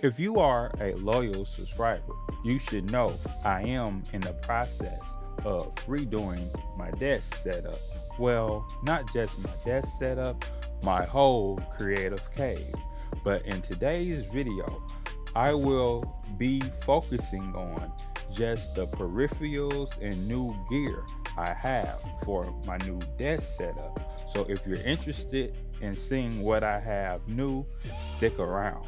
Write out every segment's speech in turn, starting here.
If you are a loyal subscriber, you should know I am in the process of redoing my desk setup. Well, not just my desk setup, my whole creative cave. But in today's video, I will be focusing on just the peripherals and new gear I have for my new desk setup. So if you're interested in seeing what I have new, stick around.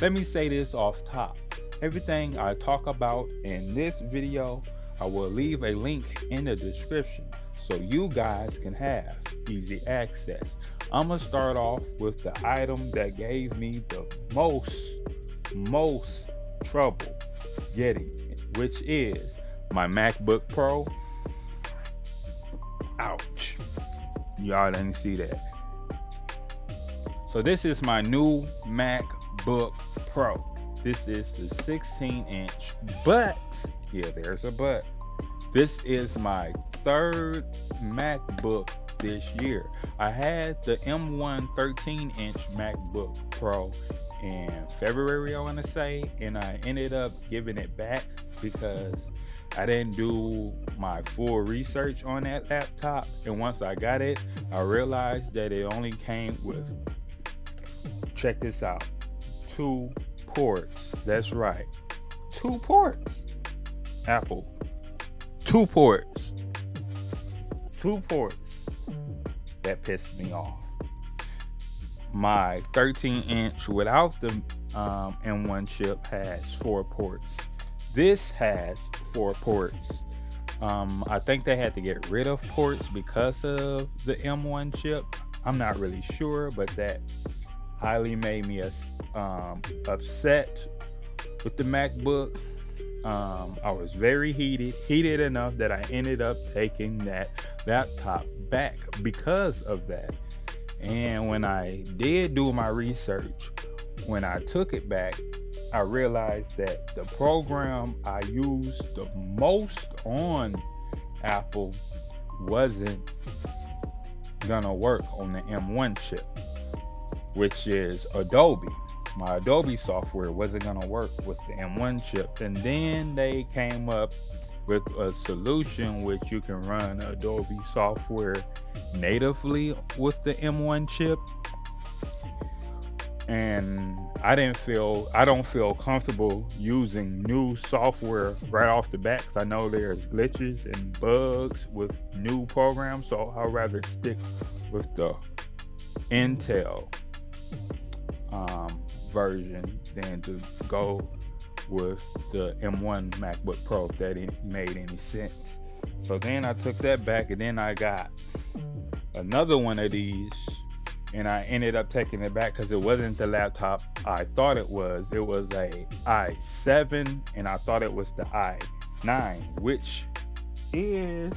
Let me say this off top. Everything I talk about in this video, I will leave a link in the description so you guys can have easy access. I'm gonna start off with the item that gave me the most trouble getting it, which is my MacBook Pro. Ouch. Y'all didn't see that. So this is my new MacBook Pro. This is the 16-inch, but yeah, there's a but. This is my third MacBook this year. I had the M1 13-inch MacBook Pro in February, I want to say, and I ended up giving it back because I didn't do my full research on that laptop. And once I got it, I realized that it only came with, check this out, two ports. That's right, two ports. Apple, two ports, two ports. That pissed me off. My 13-inch without the M1 chip has four ports. This has four ports. I think they had to get rid of ports because of the M1 chip. I'm not really sure, but that highly made me upset with the MacBook. I was very heated enough that I ended up taking that laptop back because of that. And when I did do my research, when I took it back, I realized that the program I used the most on Apple wasn't gonna work on the M1 chip, which is Adobe. My Adobe software wasn't gonna work with the M1 chip. And then they came up with a solution which you can run Adobe software natively with the M1 chip. And I don't feel comfortable using new software right off the bat because I know there's glitches and bugs with new programs. So I'd rather stick with the Intel version than to go with the M1 MacBook Pro, if that didn't made any sense. So then I took that back, and then I got another one of these, and I ended up taking it back because it wasn't the laptop I thought it was. It was a i7, and I thought it was the i9, which is,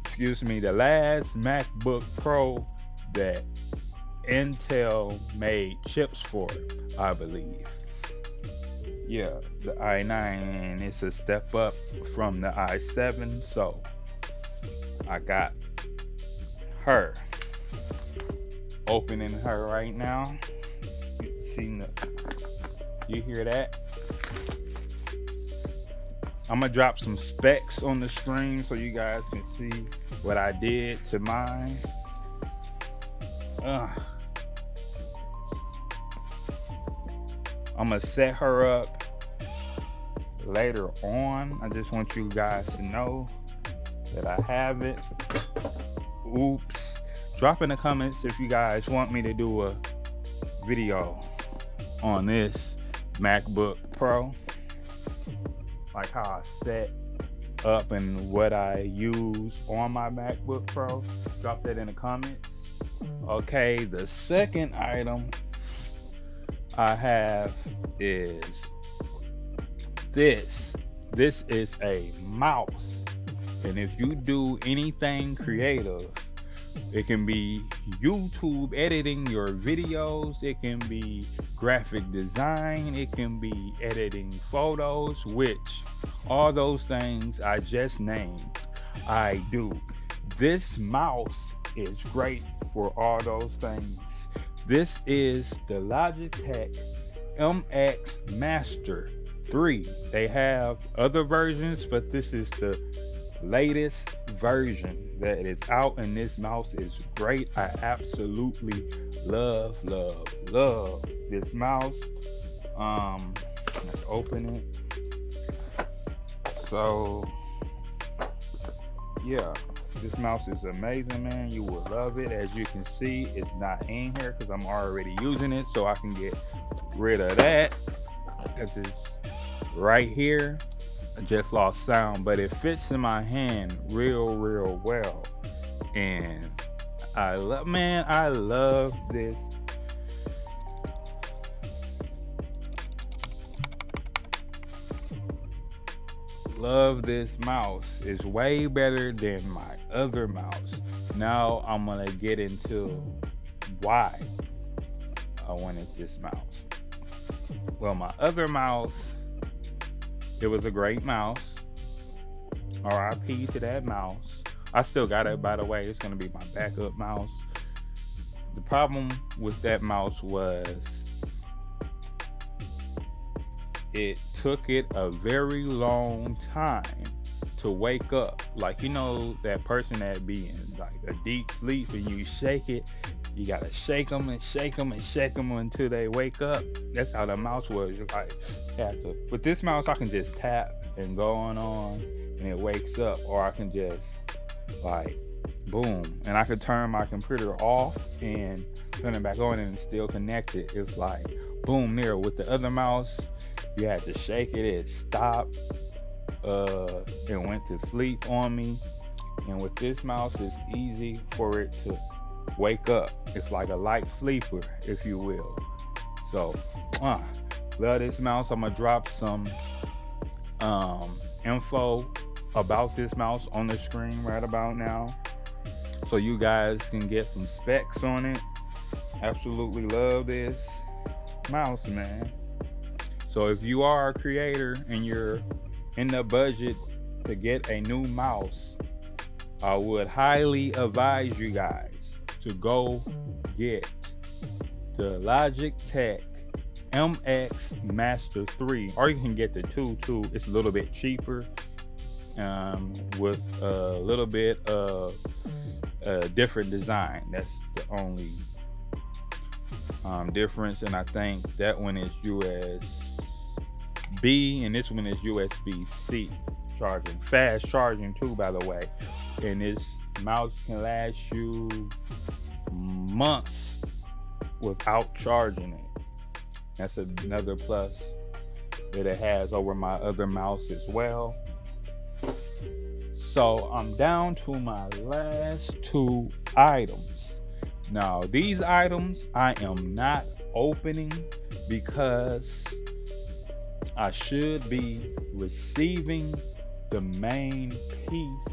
excuse me, the last MacBook Pro that Intel made chips for, I believe. Yeah, the i9 is a step up from the i7, so I got her. Opening her right now. You hear that? I'm gonna drop some specs on the screen so you guys can see what I did to mine. I'm gonna set her up later on. I just want you guys to know that I have it. Oops. Drop in the comments if you guys want me to do a video on this MacBook Pro, like how I set up and what I use on my MacBook Pro. Drop that in the comments. Okay, the second item I have is this. This is a mouse. And if you do anything creative, It can be YouTube editing your videos. It can be graphic design. It can be editing photos, which all those things I just named, I do. This mouse is great for all those things. This is the Logitech MX Master 3. They have other versions, but this is the latest version that is out, and this mouse is great. I absolutely love this mouse. Let's open it. So yeah, this mouse is amazing, man. You will love it. As you can see, it's not in here because I'm already using it, so I can get rid of that because it's right here. I just lost sound, but it fits in my hand real well. And I love, man, I love this. Love this mouse. It's way better than my other mouse. Now I'm gonna get into why I wanted this mouse. Well, my other mouse, it was a great mouse. R.I.P. to that mouse. I still got it, by the way. It's gonna be my backup mouse. The problem with that mouse was it took it a very long time to wake up. Like, you know, that person that be in like a deep sleep and you shake it, you gotta shake them and shake them and shake them until they wake up. That's how the mouse was. Like, with this mouse, I can just tap and go on and it wakes up, or I can just like boom, and I could turn my computer off and turn it back on and it's still connected. It's like boom there. With the other mouse, you had to shake it, it stopped, it went to sleep on me. And with this mouse, it's easy for it to wake up. It's like a light sleeper, if you will. So, love this mouse. I'm gonna drop some info about this mouse on the screen right about now, so you guys can get some specs on it. Absolutely love this mouse, man. So if you are a creator and you're in the budget to get a new mouse, I would highly advise you guys to go get the Logitech MX Master 3, or you can get the 2 too. It's a little bit cheaper, with a little bit of a different design. That's the only difference, and I think that one is USB and this one is USB C charging, fast charging too, by the way. And this mouse can last you months without charging it. That's another plus that it has over my other mouse as well. So I'm down to my last two items. Now, these items I am not opening because I should be receiving the main piece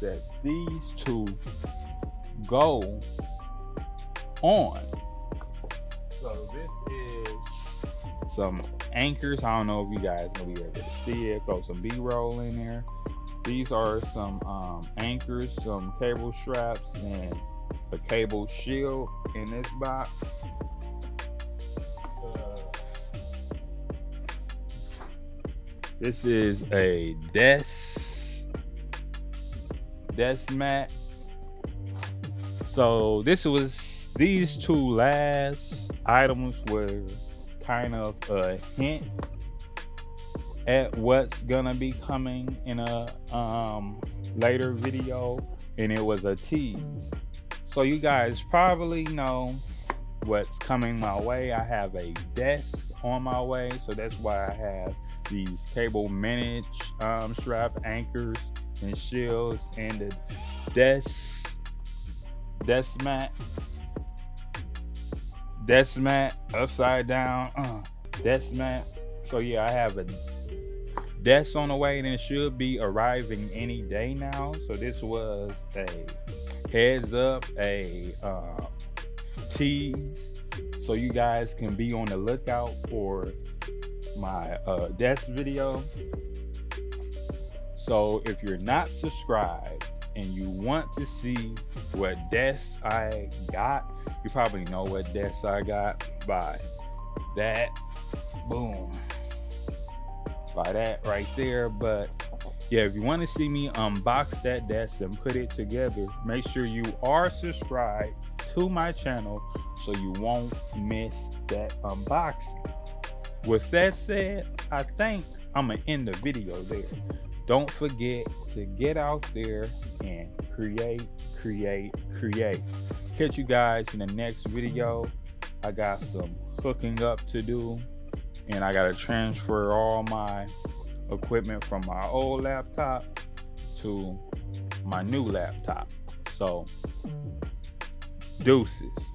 that these two go on. So this is some anchors. I don't know if you guys will be able to see it. Throw some B-roll in there. These are some anchors, some cable straps, and a cable shield in this box. This is a desk mat. So these two last items were kind of a hint at what's gonna be coming in a later video, and it was a tease. So you guys probably know what's coming my way. I have a desk on my way, so that's why I have these cable manage strap anchors and shields and the desk mat upside down, desk mat. So yeah, I have a desk on the way, and it should be arriving any day now. So this was a heads up, a tease, so you guys can be on the lookout for my desk video. So if you're not subscribed and you want to see what desks I got, you probably know what desks I got by that, boom, by that right there. But yeah, if you want to see me unbox that desk and put it together, make sure you are subscribed to my channel so you won't miss that unboxing. With that said, I think I'm gonna end the video there. Don't forget to get out there and create, create, create. Catch you guys in the next video. I got some hooking up to do, and I gotta transfer all my equipment from my old laptop to my new laptop. So deuces.